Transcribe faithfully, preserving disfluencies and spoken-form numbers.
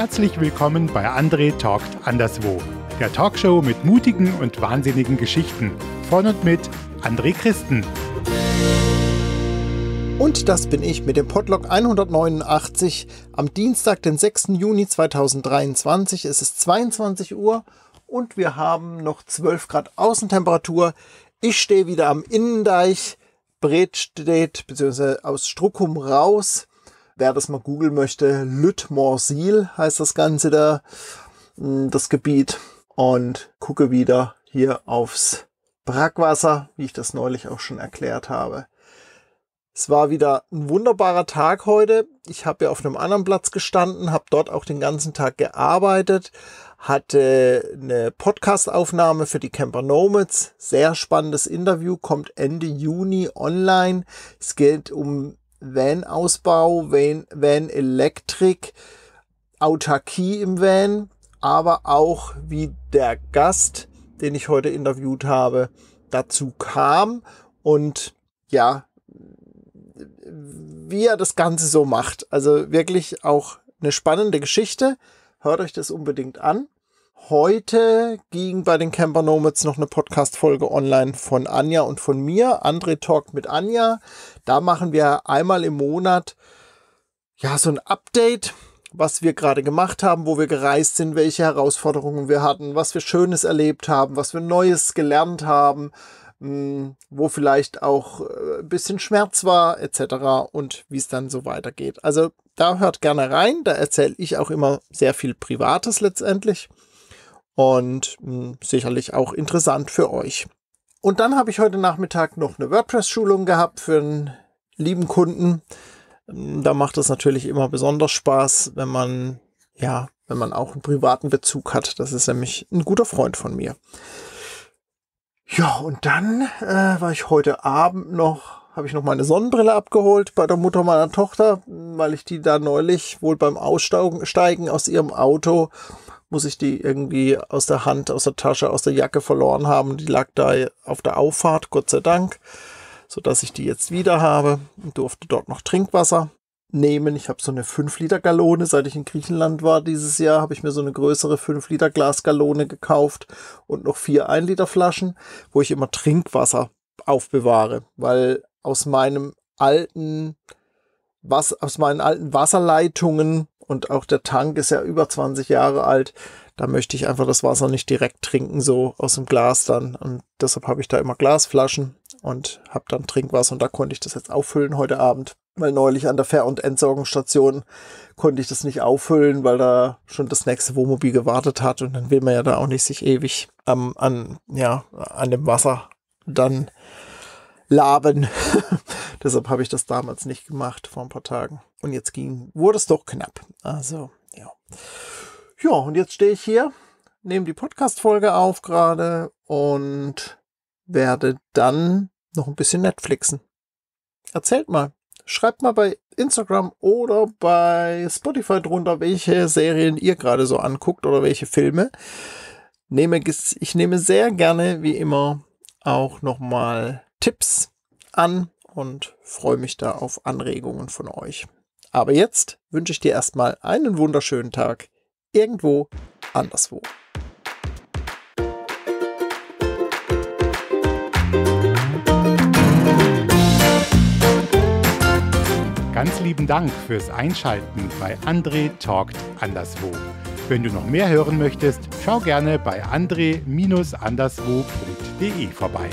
Herzlich willkommen bei André Talk mit Anderswo, der Talkshow mit mutigen und wahnsinnigen Geschichten. Von und mit André Christen. Und das bin ich mit dem Podlog hundertneunundachtzig am Dienstag, den sechsten Juni zweitausenddreiundzwanzig. Es ist zweiundzwanzig Uhr und wir haben noch zwölf Grad Außentemperatur. Ich stehe wieder am Innendeich, Bredstedt bzw. aus Struckum raus. Wer das mal googeln möchte, Lütmorsiel heißt das Ganze da, das Gebiet. Und gucke wieder hier aufs Brackwasser, wie ich das neulich auch schon erklärt habe. Es war wieder ein wunderbarer Tag heute. Ich habe ja auf einem anderen Platz gestanden, habe dort auch den ganzen Tag gearbeitet, hatte eine Podcast-Aufnahme für die Camper Nomads. Sehr spannendes Interview, kommt Ende Juni online. Es geht um Van-Ausbau, Van, Van-Elektrik, Autarkie im Van, aber auch wie der Gast, den ich heute interviewt habe, dazu kam und ja, wie er das Ganze so macht. Also wirklich auch eine spannende Geschichte. Hört euch das unbedingt an. Heute ging bei den Camper Nomads noch eine Podcast-Folge online von Anja und von mir, André Talk mit Anja. Da machen wir einmal im Monat ja so ein Update, was wir gerade gemacht haben, wo wir gereist sind, welche Herausforderungen wir hatten, was wir Schönes erlebt haben, was wir Neues gelernt haben, wo vielleicht auch ein bisschen Schmerz war et cetera und wie es dann so weitergeht. Also da hört gerne rein, da erzähle ich auch immer sehr viel Privates letztendlich. Und mh, sicherlich auch interessant für euch. Und dann habe ich heute Nachmittag noch eine WordPress-Schulung gehabt für einen lieben Kunden. Da macht es natürlich immer besonders Spaß, wenn man, ja, wenn man auch einen privaten Bezug hat. Das ist nämlich ein guter Freund von mir. Ja, und dann äh, war ich heute Abend noch, habe ich noch meine Sonnenbrille abgeholt bei der Mutter meiner Tochter, weil ich die da neulich wohl beim Aussteigen aus ihrem Auto muss ich die irgendwie aus der Hand, aus der Tasche, aus der Jacke verloren haben. Die lag da auf der Auffahrt, Gott sei Dank, sodass ich die jetzt wieder habe und durfte dort noch Trinkwasser nehmen. Ich habe so eine fünf Liter Gallone, seit ich in Griechenland war dieses Jahr, habe ich mir so eine größere fünf Liter Glasgallone gekauft und noch vier ein Liter Flaschen, wo ich immer Trinkwasser aufbewahre, weil aus meinem alten, was, aus meinen alten Wasserleitungen. Und auch der Tank ist ja über zwanzig Jahre alt. Da möchte ich einfach das Wasser nicht direkt trinken, so aus dem Glas dann. Und deshalb habe ich da immer Glasflaschen und habe dann Trinkwasser. Und da konnte ich das jetzt auffüllen heute Abend. Weil neulich an der Fähr- und Entsorgungsstation konnte ich das nicht auffüllen, weil da schon das nächste Wohnmobil gewartet hat. Und dann will man ja da auch nicht sich ewig ähm, an, ja, an dem Wasser dann laben. Deshalb habe ich das damals nicht gemacht, vor ein paar Tagen. Und jetzt ging, wurde es doch knapp. Also, ja. Ja, und jetzt stehe ich hier, nehme die Podcast-Folge auf gerade und werde dann noch ein bisschen Netflixen. Erzählt mal. Schreibt mal bei Instagram oder bei Spotify drunter, welche Serien ihr gerade so anguckt oder welche Filme. Nehme, ich nehme sehr gerne, wie immer, auch nochmal Tipps an und freue mich da auf Anregungen von euch. Aber jetzt wünsche ich dir erstmal einen wunderschönen Tag irgendwo anderswo. Ganz lieben Dank fürs Einschalten bei André Talkt Anderswo. Wenn du noch mehr hören möchtest, schau gerne bei andré anderswo punkt de vorbei.